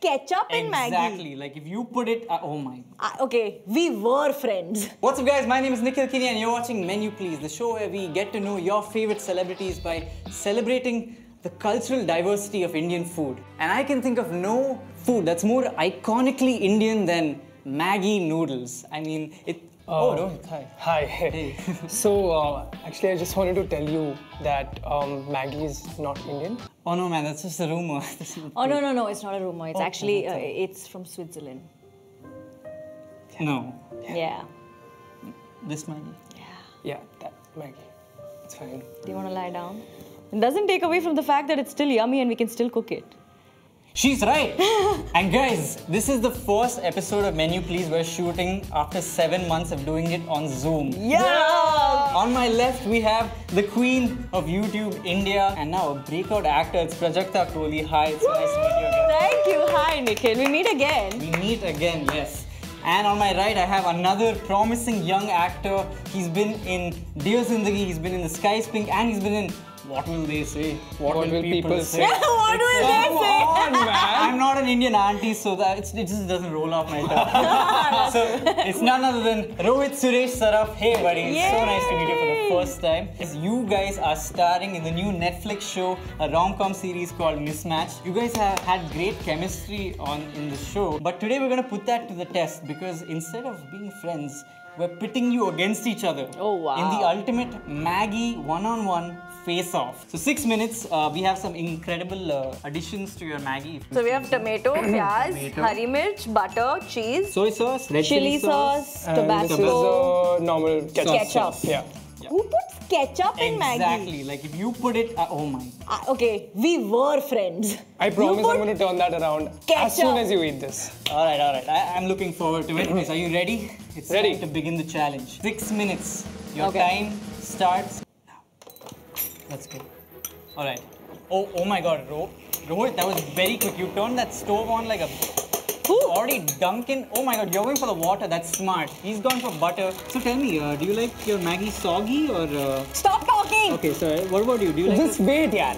ketchup and Maggi. Exactly. Like if you put it, oh my. Okay, we were friends. What's up guys, my name is Nikhil Kini and you're watching Menu Please, the show where we get to know your favorite celebrities by celebrating the cultural diversity of Indian food. And I can think of no food that's more iconically Indian than Maggi noodles. I mean, it... Oh, Rohit, hi. Hi. Hey. So, actually, I just wanted to tell you that Maggi is not Indian. Oh, no, man, that's just a rumor. Oh, no, no, no, it's not a rumor. It's actually, it's from Switzerland. Yeah. No. Yeah. This Maggi? Yeah. Yeah, that Maggi. It's fine. Do you want to lie down? It doesn't take away from the fact that it's still yummy and we can still cook it. She's right! And guys, this is the first episode of Menu Please we're shooting after 7 months of doing it on Zoom. Yeah! On my left, we have the queen of YouTube India and now a breakout actor, it's Prajakta Koli. Hi, it's nice to meet you again. Thank you. Hi, Nikhil. We meet again. We meet again, yes. And on my right, I have another promising young actor. He's been in Dear Zindagi, he's been in The Sky is Pink, and he's been in What Will They Say? What will people say? What will they say? Come on, man. I'm not an Indian auntie, so that it just doesn't roll off my tongue. So it's none other than Rohit Suresh Saraf. Hey, buddy. Yay. It's so nice to meet you for the first time. You guys are starring in the new Netflix show, a rom-com series called Mismatched. You guys have had great chemistry in the show, but today we're going to put that to the test because instead of being friends, we're pitting you against each other. Oh, wow. In the ultimate Maggi one-on-one face-off. So 6 minutes, we have some incredible additions to your Maggi. So we have tomato, pyaaz, hari mirch, butter, cheese, soy sauce, red chili sauce, Tabasco, normal ketchup. Yeah. Who puts ketchup in Maggi? Exactly. Like if you put it, oh my. Okay, we were friends. I promise I'm going to turn that around as soon as you eat this. Alright, alright. I'm looking forward to it. Are you ready? It's ready time to begin the challenge. 6 minutes. Your time starts. Let's go. Alright. Oh my god, Rohit, that was very quick. You turned that stove on like a... Already Dunkin'. Oh my god, you're going for the water. That's smart. He's gone for butter. So tell me, do you like your Maggi soggy or... Stop talking! Okay, sorry. What about you? Do you like... Just wait, yaar.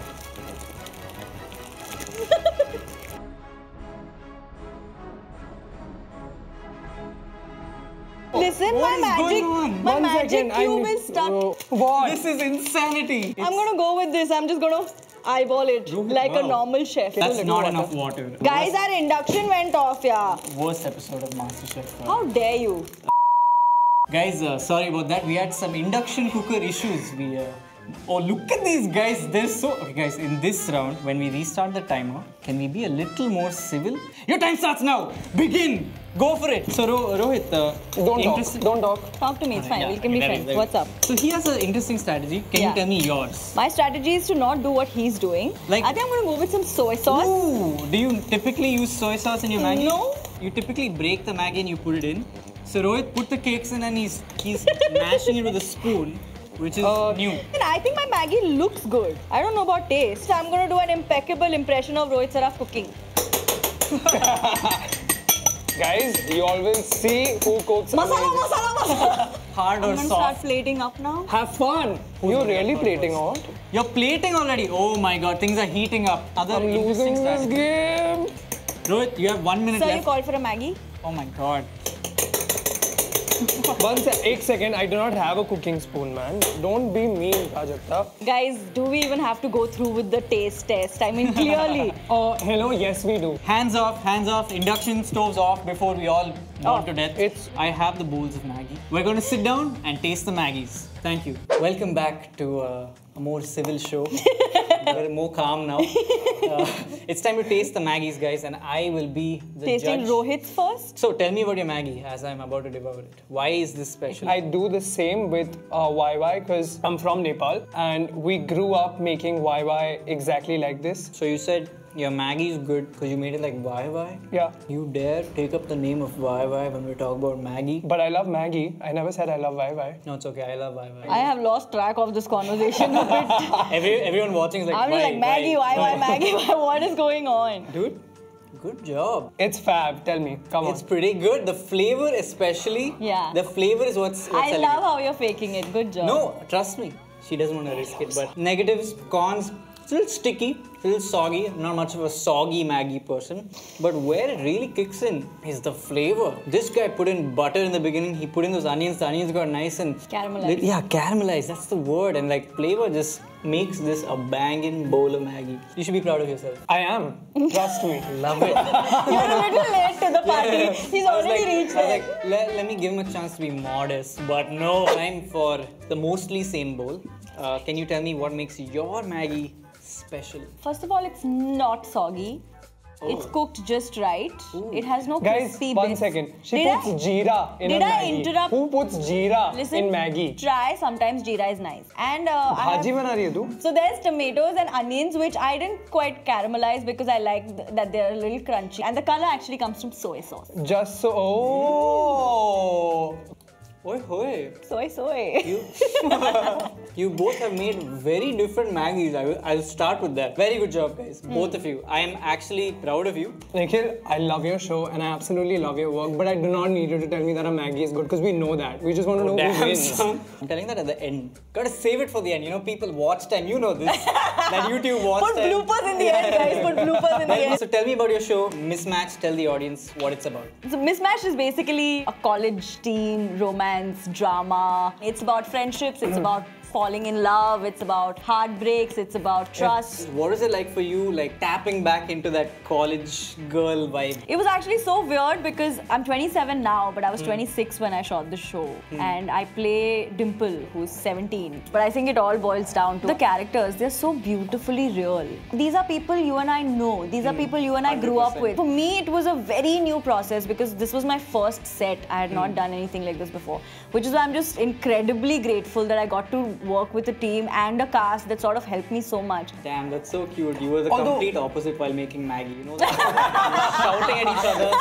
Listen, my magic cube is stuck. What? This is insanity. I'm going to go with this. I'm just going to eyeball it like a normal chef. That's not enough water. Guys, our induction went off, yeah. Worst episode of MasterChef. How dare you? Guys, sorry about that. We had some induction cooker issues. Oh, look at these guys. They're so... Okay, guys, in this round, when we restart the timer, can we be a little more civil? Your time starts now. Begin. Go for it. So, Rohit, don't talk. Talk to me, it's fine. Yeah, we can be friends. What's up? So, he has an interesting strategy. Can you tell me yours? My strategy is to not do what he's doing. Like, I think I'm going to go with some soy sauce. Ooh, do you typically use soy sauce in your Maggi? No. You typically break the Maggi and you put it in. So, Rohit put the cakes in and he's mashing it with a spoon, which is new. And I think my Maggi looks good. I don't know about taste. So I'm going to do an impeccable impression of Rohit Saraf cooking. Guys, you always see who cooks. Masala. Hard or soft? I'm gonna start plating up now. Have fun. You're really plating out? You're plating already. Oh my god, things are heating up. I'm losing this game. Rohit, you have 1 minute left. Sir, you called for a Maggi? Oh my god. One second, I do not have a cooking spoon, man. Don't be mean, Prajakta. Guys, do we even have to go through with the taste test? I mean, clearly. Hello, yes we do. Hands off, induction stoves off before we all burn to death. I have the bowls of Maggi. We're going to sit down and taste the Maggis. Thank you. Welcome back to a more civil show. We're more calm now. It's time to taste the Maggis, guys, and I will be the judge. Tasting Rohit's first? So, tell me about your Maggi as I'm about to devour it. Why is this special? I do the same with Wai Wai because I'm from Nepal and we grew up making Wai Wai exactly like this. So, you said your Maggi is good because you made it like Wai Wai? Yeah. You dare take up the name of Wai Wai when we talk about Maggi? But I love Maggi. I never said I love Wai Wai. No, it's okay. I love Wai Wai. I have lost track of this conversation a bit. Everyone watching is like, I'm like, Maggi, Wai Wai, Maggi, what is going on? Dude, good job. It's fab. Tell me. Come on. It's pretty good. The flavor especially. Yeah. The flavor is what's I love how you're faking it. Good job. No, trust me. She doesn't want to risk it. But negatives, cons... Still sticky, still soggy. I'm not much of a soggy Maggi person. But where it really kicks in is the flavor. This guy put in butter in the beginning. He put in those onions. The onions got nice and... caramelized. Yeah, caramelized. That's the word. And like flavor just makes this a banging bowl of Maggi. You should be proud of yourself. I am. Trust me. Love it. You're a little late to the party. Yeah. He's already reached there. Like, let me give him a chance to be modest. But no, I'm for the mostly same bowl. Can you tell me what makes your Maggi special? First of all, it's not soggy. Oh. It's cooked just right. Ooh. It has no crispy bits. Guys, one second. She puts jeera in her Maggi. Who puts jeera in Maggi? Try. Sometimes jeera is nice. And bhaji bana rahi hai tu. So there's tomatoes and onions, which I didn't quite caramelize because I like that they're a little crunchy. And the color actually comes from soy sauce. Just so. Oh. Oi, hoi. Soy, soy. You both have made very different Maggis. I'll start with that. Very good job, guys. Both of you. I am actually proud of you. Nikhil, I love your show and I absolutely love your work, but I do not need you to tell me that a Maggi is good because we know that. We just want to know who wins. I'm telling that at the end. Gotta save it for the end. You know, people watch time. You know this. That YouTube watch time. Put bloopers in the end, guys. Put bloopers in the end. So tell me about your show, Mismatched. Tell the audience what it's about. So Mismatched is basically a college teen romance. Drama. It's about friendships, it's about falling in love, it's about heartbreaks, it's about trust. What was it like for you, like tapping back into that college girl vibe? It was actually so weird because I'm 27 now, but I was 26 when I shot the show. And I play Dimple, who's 17. But I think it all boils down to the characters. They're so beautifully real. These are people you and I know. These are people you and I grew up with. For me, it was a very new process because this was my first set. I had not done anything like this before. Which is why I'm just incredibly grateful that I got to work with a team and a cast that sort of helped me so much. Damn, that's so cute. You were the complete opposite while making Maggi, you know that? Shouting at each other,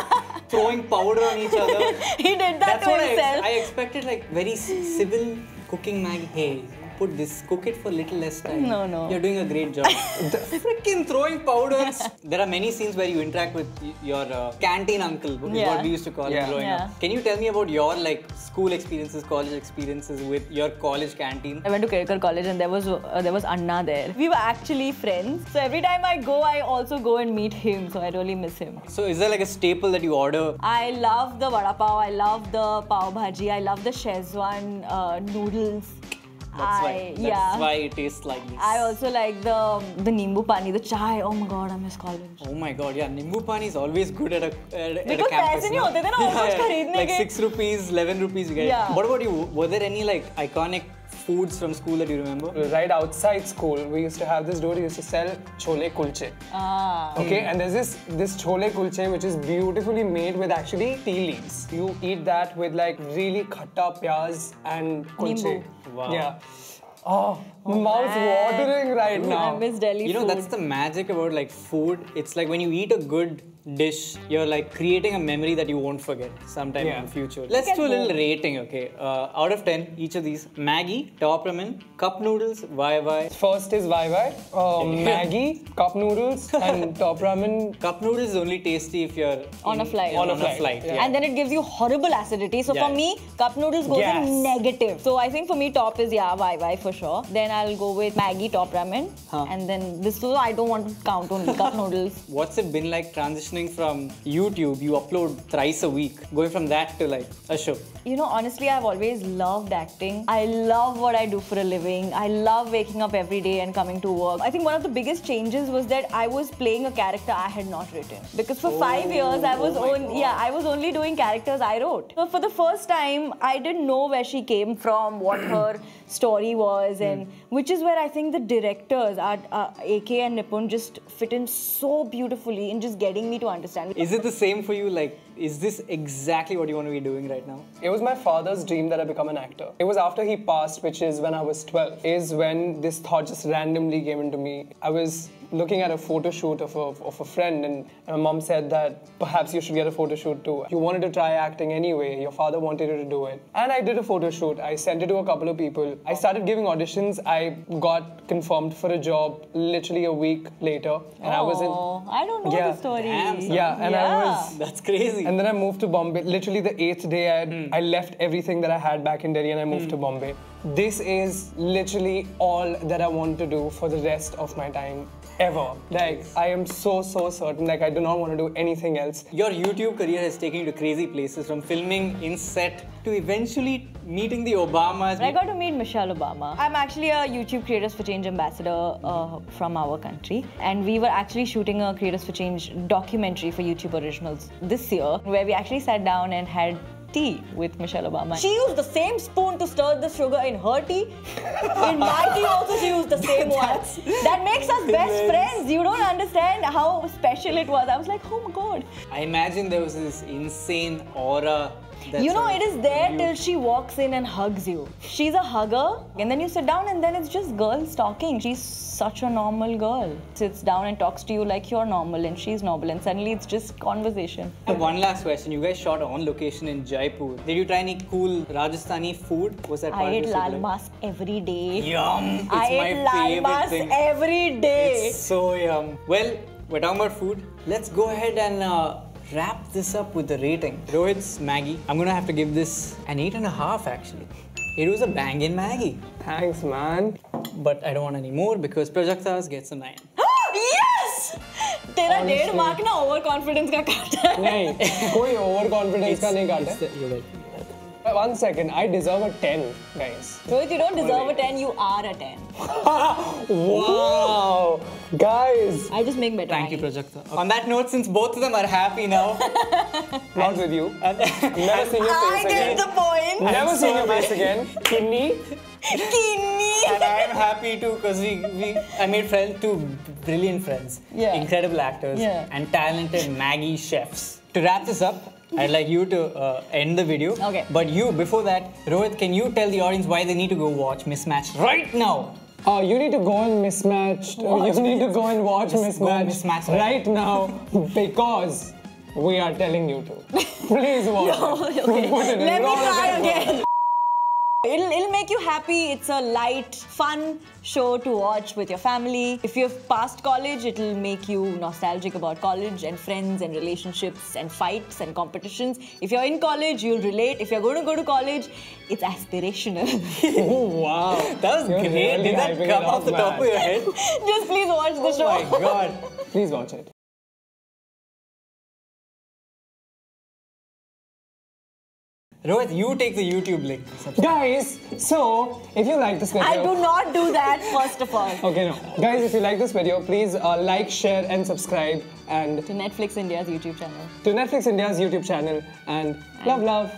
throwing powder on each other. He did that to himself. I expected like very civil cooking Maggi. Hey, put this, cook it for a little less time. No, no. You're doing a great job. Freaking throwing powders. There are many scenes where you interact with your canteen uncle, what we used to call him growing up. Can you tell me about your like school experiences, college experiences with your college canteen? I went to Kirikar College and there was Anna there. We were actually friends. So every time I go, I also go and meet him. So I really miss him. So is there like a staple that you order? I love the vada pav. I love the pav bhaji. I love the Szechuan noodles. That's why it tastes like this. I also like the Nimbu Pani, the chai. Oh my god, I miss college. Oh my god, yeah. Nimbu Pani is always good at a campus. Because there are like 6 rupees, 11 rupees you get. Yeah. What about you? Were there any like iconic foods from school that you remember? Right outside school, we used to have this dude who used to sell chole kulche. Okay, and there's this chole kulche which is beautifully made with actually tea leaves. You eat that with like really khatta pyaz and kulche. Wow. Yeah. Oh, mouth watering right now. I miss Delhi food. You know, that's the magic about like food. It's like when you eat a good dish, you're like creating a memory that you won't forget sometime in the future. Let's do a little rating, okay? Out of 10, each of these. Maggi, Top Ramen, Cup Noodles, Wai Wai. First is Wai Wai, Maggi, Cup Noodles and Top Ramen. Cup Noodles is only tasty if you're... On a flight. Yeah. And then it gives you horrible acidity. So for me, Cup Noodles goes in negative. So I think for me, top is Wai Wai for sure. Then I'll go with Maggi, Top Ramen. And then this is, I don't want to count only Cup Noodles. What's it been like transitioning from YouTube, you upload thrice a week, going from that to like a show? You know, honestly, I've always loved acting. I love what I do for a living. I love waking up every day and coming to work. I think one of the biggest changes was that I was playing a character I had not written. Because for 5 years, I was only doing characters I wrote. So for the first time, I didn't know where she came from, what her story was, and which is where I think the directors, AK and Nipun, just fit in so beautifully in just getting me to understand. Is it the same for you? Like, is this exactly what you want to be doing right now? It was my father's dream that I become an actor. It was after he passed, which is when I was 12, is when this thought just randomly came into me. I was looking at a photo shoot of a friend, and my mom said that perhaps you should get a photo shoot too. You wanted to try acting anyway, your father wanted you to do it. And I did a photo shoot, I sent it to a couple of people. I started giving auditions, I got confirmed for a job literally a week later. And I was in... I don't know the story. Damn, son. Yeah, and I was... That's crazy. And then I moved to Bombay. Literally the 8th day I left everything that I had back in Delhi and I moved to Bombay. This is literally all that I want to do for the rest of my time ever. Like, I am so certain, like I do not want to do anything else. Your YouTube career has taken you to crazy places, from filming in set to eventually meeting the Obamas. I got to meet Michelle Obama. I'm actually a YouTube Creators for Change ambassador from our country, and we were actually shooting a Creators for Change documentary for YouTube Originals this year, where we actually sat down and had tea with Michelle Obama. She used the same spoon to stir the sugar in her tea. In my tea also she used the same one. That makes us best friends. You don't understand how special it was. I was like, oh my god. I imagine there was this insane aura. You know, it is there till she walks in and hugs you. She's a hugger, and then you sit down and then it's just girls talking. She's such a normal girl. Sits down and talks to you like you're normal and she's normal, and suddenly it's just conversation. And one last question. You guys shot on location in Jaipur. Did you try any cool Rajasthani food? Was that part of your story? I ate lal mas every day. Yum! It's my favorite thing. I ate lal mas every day. It's so yum. Well, we're talking about food. Let's go ahead and... wrap this up with the rating. Rohit's Maggi. I'm gonna have to give this an 8.5 actually. It was a bangin' Maggi. Thanks, man. But I don't want any more because Prajakta's gets a 9. Yes! Tera 1.5 mark na overconfidence ka kaata. Nahin, koi overconfidence ka nahin kaata. You're right. 1 second, I deserve a 10, guys. Rohit, you don't deserve a 10, you are a 10. Wow! Guys! I just make better. Thank you, Prajakta. Okay. On that note, since both of them are happy now. Not with you. Never seen your face again. I get the point. Never seen your face again. Kini! And I'm happy too, because I made friends, two brilliant friends. Yeah. Incredible actors. Yeah. And talented Maggi chefs. To wrap this up, I'd like you to end the video. Okay. But you, before that, Rohit, can you tell the audience why they need to go watch Mismatched right now? You need to go and Mismatched. You need to go and watch Mismatched right now because we are telling you to. Please watch. Let me try again. It'll make you happy. It's a light, fun show to watch with your family. If you've passed college, it'll make you nostalgic about college and friends and relationships and fights and competitions. If you're in college, you'll relate. If you're going to go to college, it's aspirational. Oh, wow. That was great. Really, did that come off the top of your head? Just please watch the show. Oh my god. Please watch it. Rohit, you take the YouTube link. Guys, so if you like this video... I do not do that, first of all. Okay, no. Guys, if you like this video, please like, share and subscribe. And to Netflix India's YouTube channel. To Netflix India's YouTube channel. And love.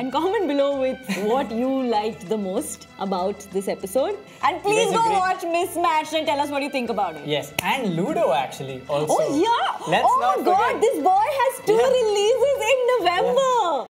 And comment below with what you liked the most about this episode. And please go watch Mismatched and tell us what you think about it. Yes, and Ludo actually also. Oh yeah! Let's oh my god, this boy has two releases.